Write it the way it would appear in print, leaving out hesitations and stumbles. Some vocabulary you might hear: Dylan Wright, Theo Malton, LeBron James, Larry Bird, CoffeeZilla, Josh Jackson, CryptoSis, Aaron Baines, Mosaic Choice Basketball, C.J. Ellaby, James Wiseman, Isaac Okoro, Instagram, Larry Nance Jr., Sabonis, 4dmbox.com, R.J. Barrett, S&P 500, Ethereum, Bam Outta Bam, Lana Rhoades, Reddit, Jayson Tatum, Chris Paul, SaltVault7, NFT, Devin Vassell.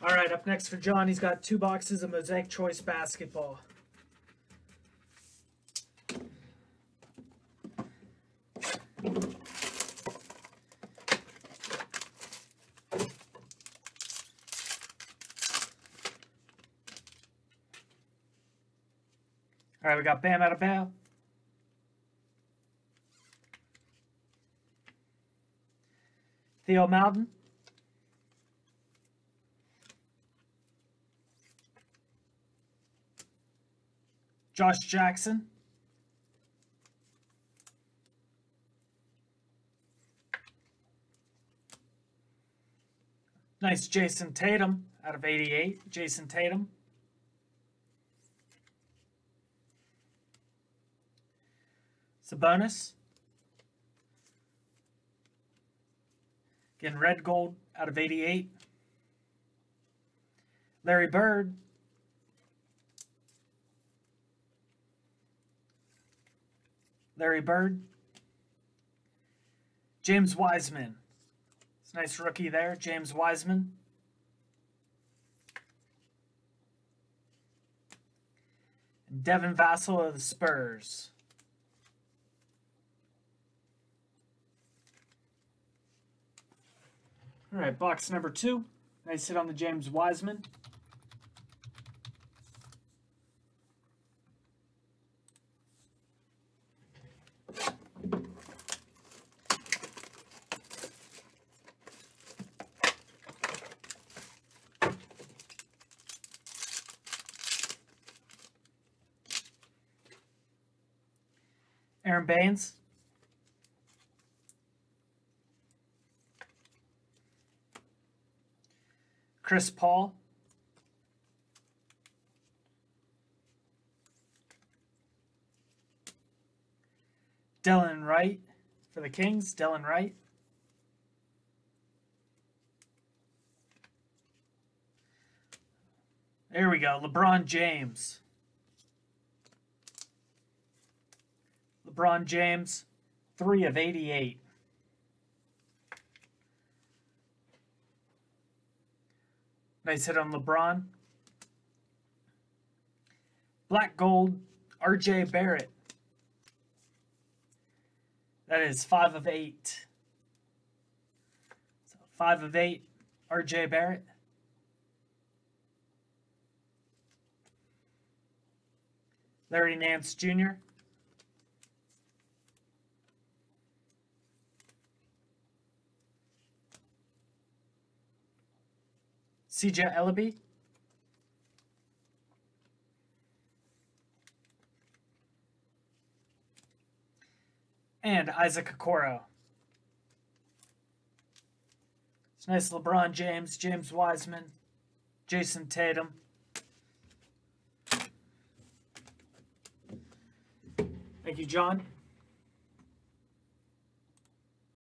All right, up next for John, he's got 2 boxes of Mosaic Choice Basketball. All right, we got Bam Outta Bam. Theo Malton. Josh Jackson. Nice Jayson Tatum out of 88. Jayson Tatum. Sabonis. Again, red gold out of 88. Larry Bird. Larry Bird. James Wiseman. It's a nice rookie there, James Wiseman. And Devin Vassell of the Spurs. All right, box number 2. Nice hit on the James Wiseman. Aaron Baines. Chris Paul. Dylan Wright for the Kings. Dylan Wright. There we go. LeBron James. LeBron James, 3 of 88. Nice hit on LeBron. Black gold, R.J. Barrett. That is 5 of 8. So 5 of 8, R.J. Barrett. Larry Nance Jr. C.J. Ellaby. And Isaac Okoro. It's nice LeBron James, James Wiseman, Jayson Tatum. Thank you, John.